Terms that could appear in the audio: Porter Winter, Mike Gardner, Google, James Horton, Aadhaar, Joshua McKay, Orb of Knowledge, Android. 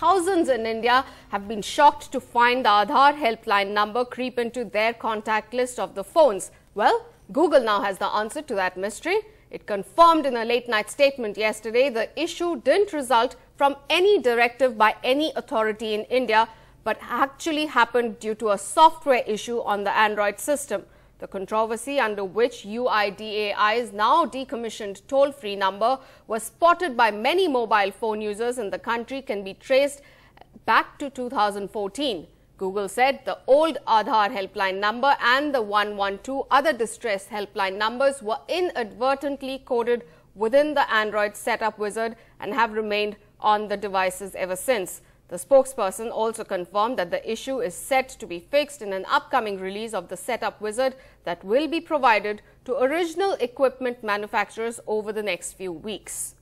Thousands in India have been shocked to find the Aadhaar helpline number creep into their contact list of the phones. Well, Google now has the answer to that mystery. It confirmed in a late-night statement yesterday the issue didn't result from any directive by any authority in India, but actually happened due to a software issue on the Android system. The controversy under which UIDAI's now decommissioned toll-free number was spotted by many mobile phone users in the country can be traced back to 2014. Google said the old Aadhaar helpline number and the 112 other distress helpline numbers were inadvertently coded within the Android setup wizard and have remained on the devices ever since. The spokesperson also confirmed that the issue is set to be fixed in an upcoming release of the setup wizard that will be provided to original equipment manufacturers over the next few weeks.